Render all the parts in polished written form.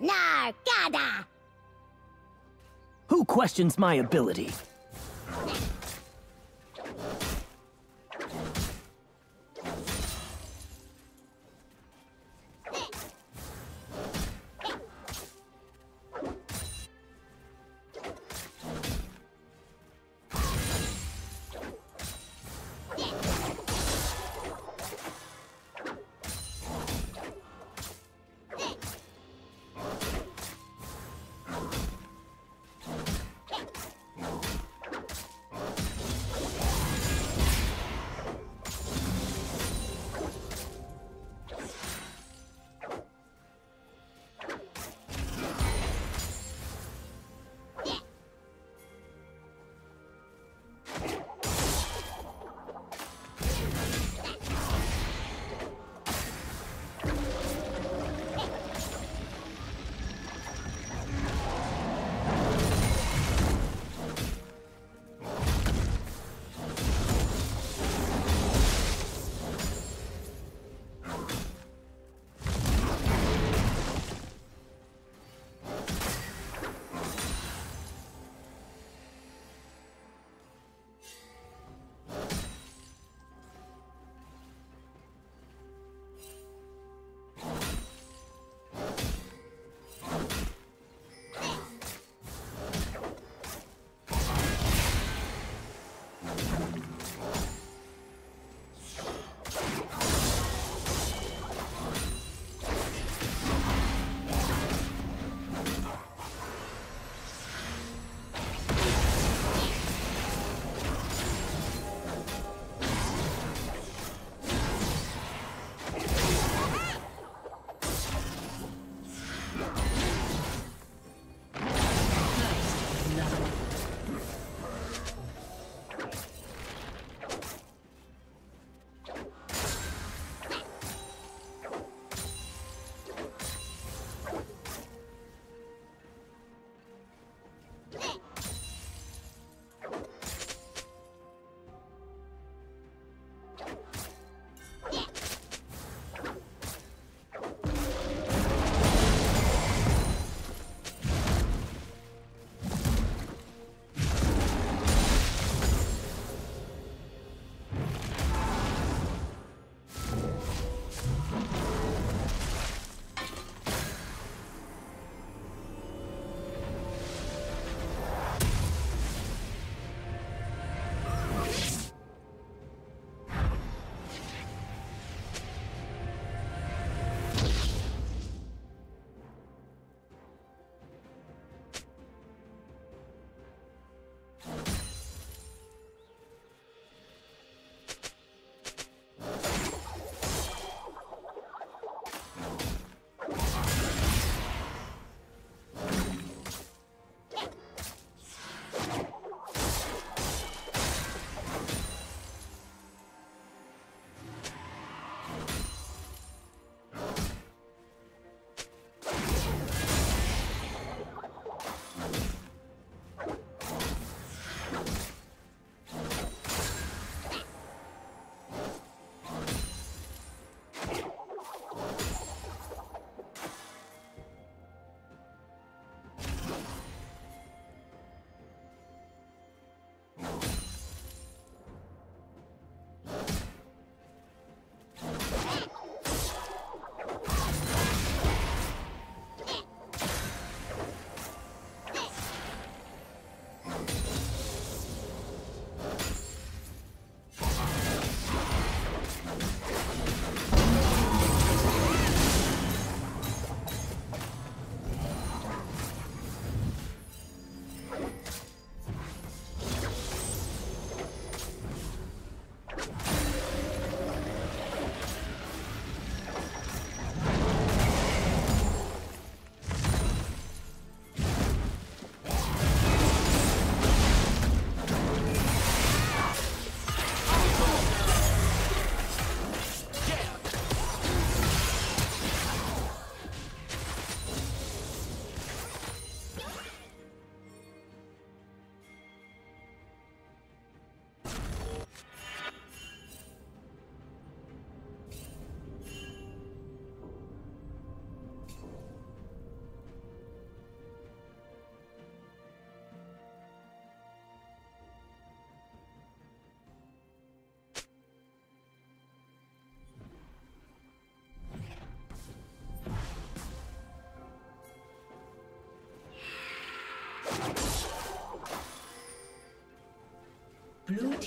Nargada! Who questions my ability?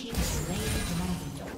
team slain the dragon.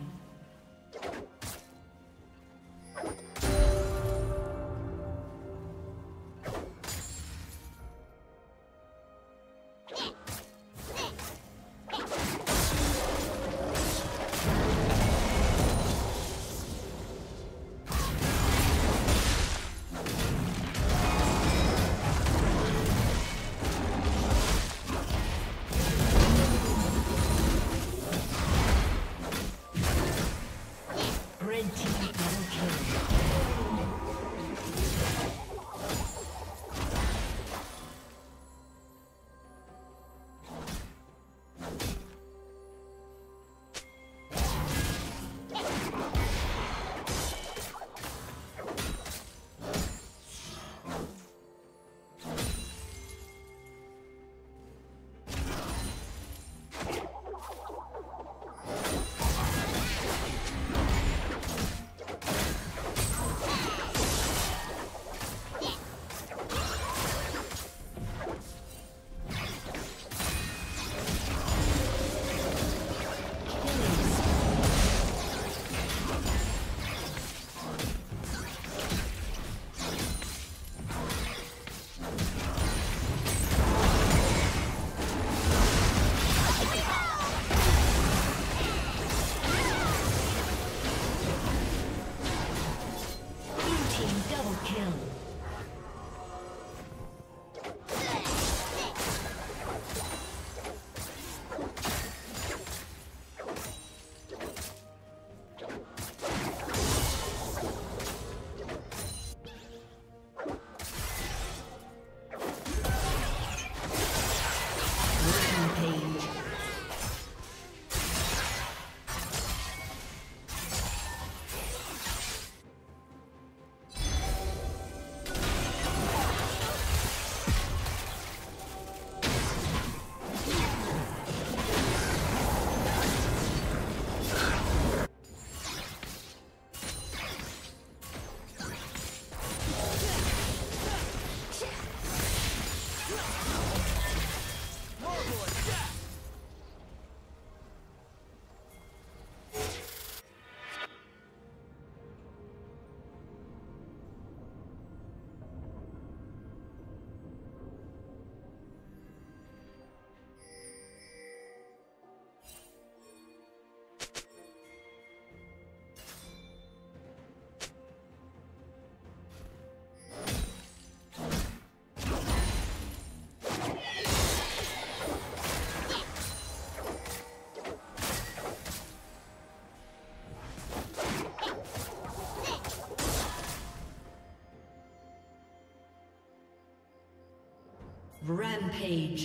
Rampage.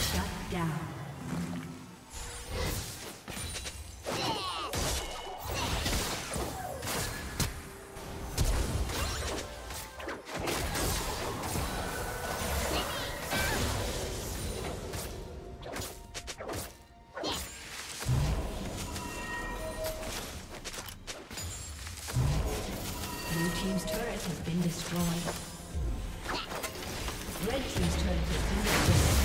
Shut down. Blue team's turret has been destroyed. Red team's turret has been destroyed.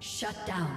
Shut down.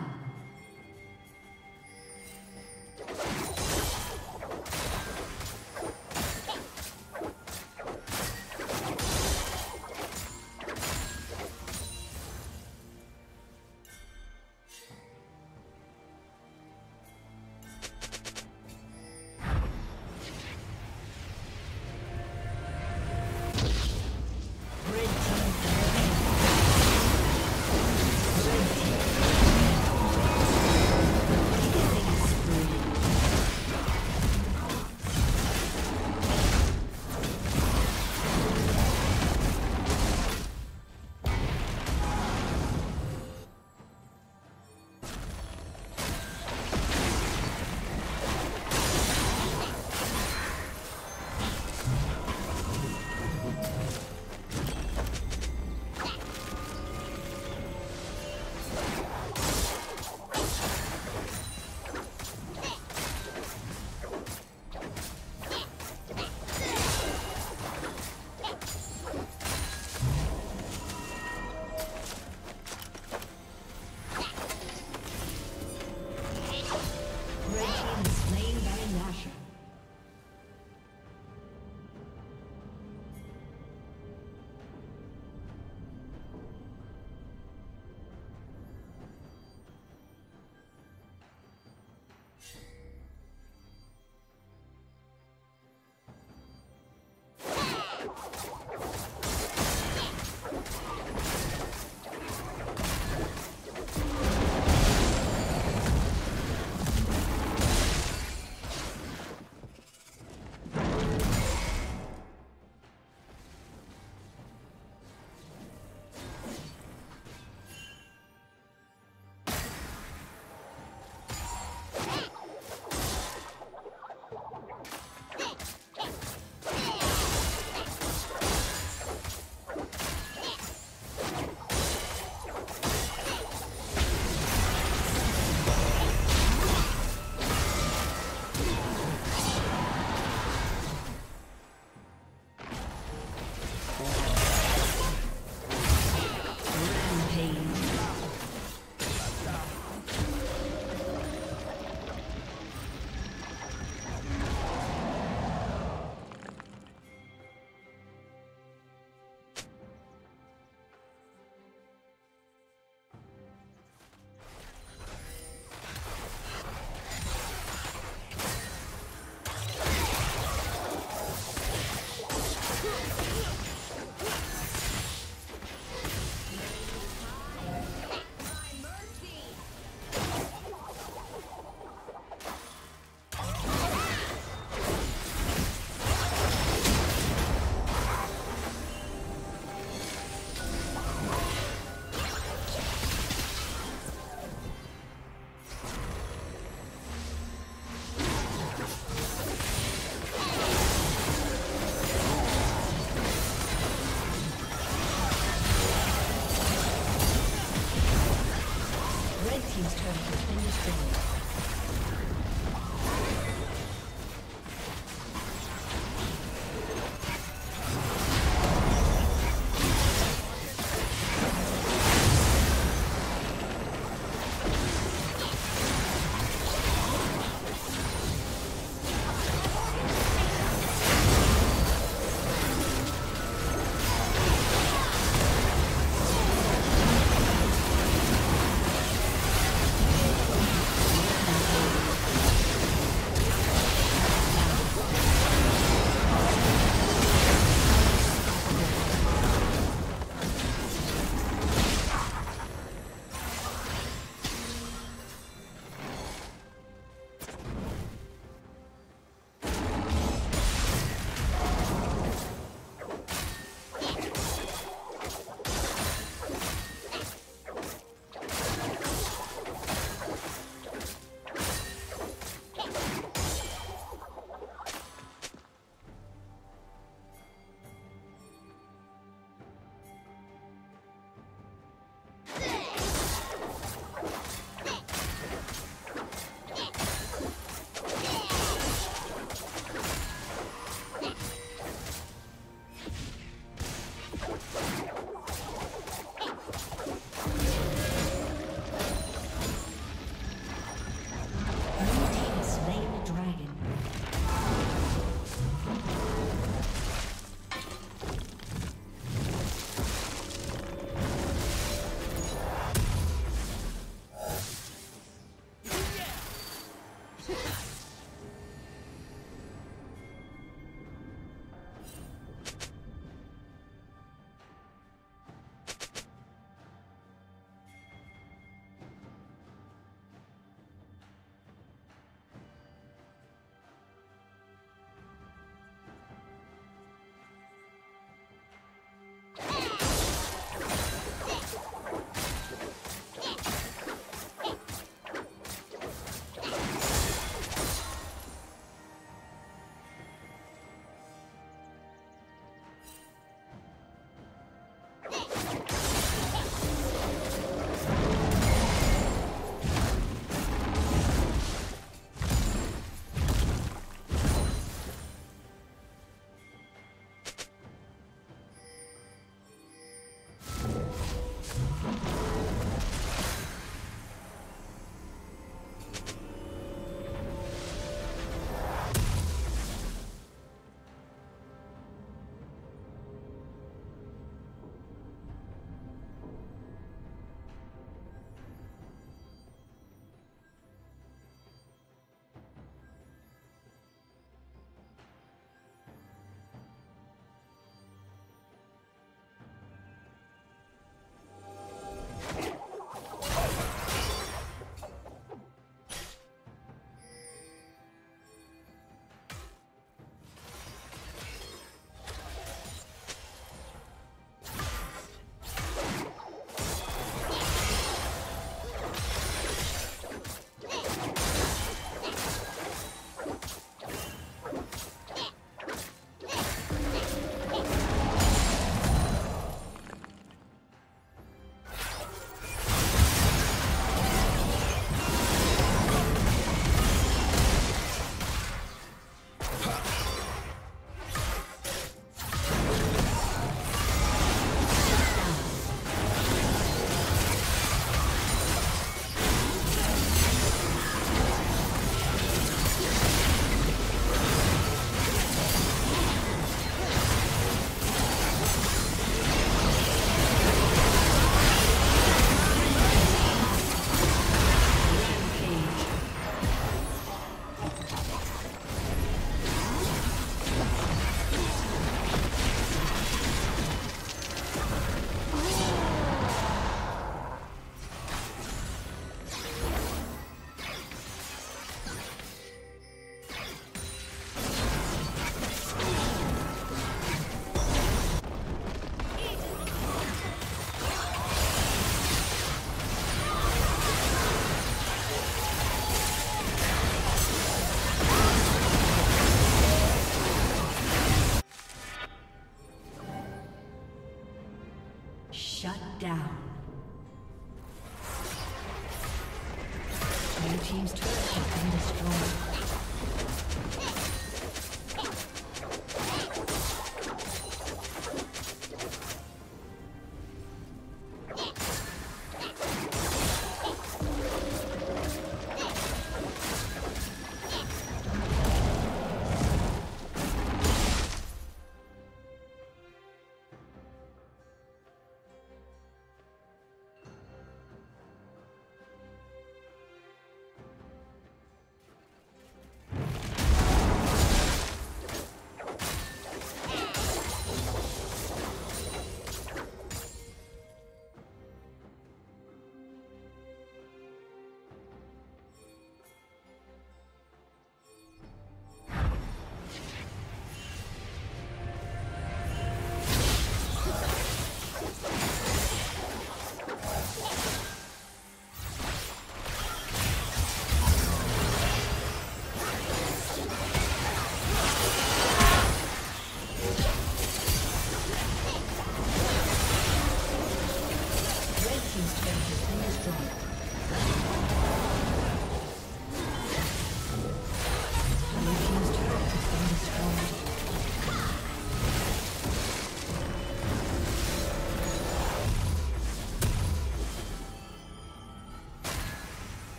team's turret has been destroyed.